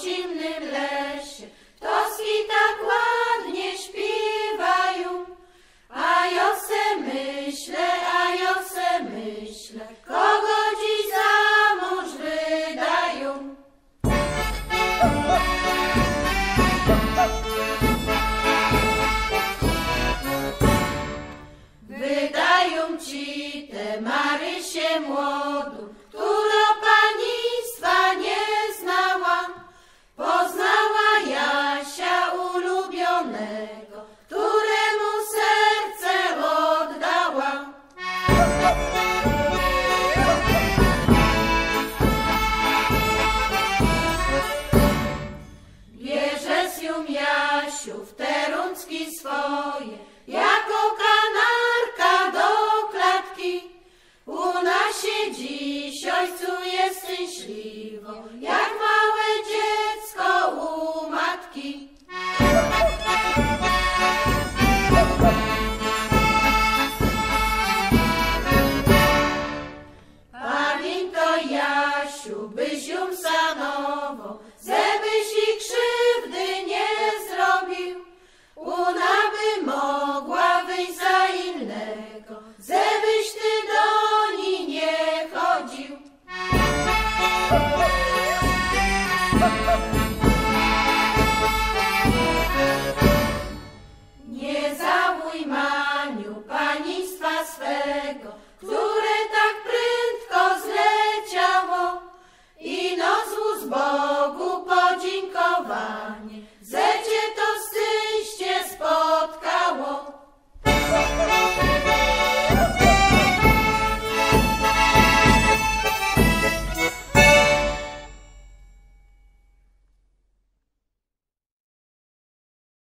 w zimnym lesie, ptoski tak ładnie śpiewają. A ja se myślę, kogo dziś za mąż wydają. Wydają ci tę Marysię młodą, która państwa nie znała. Poznała Jasia ulubionego, któremu serce oddała. Bierze z ją Jasiu w te rączki swoje, jako kanarka do klatki. U nas się dziś, ojcu, jest szczęśliwo, jak małe dziecko u matki. Palinko Jasiu, byś ją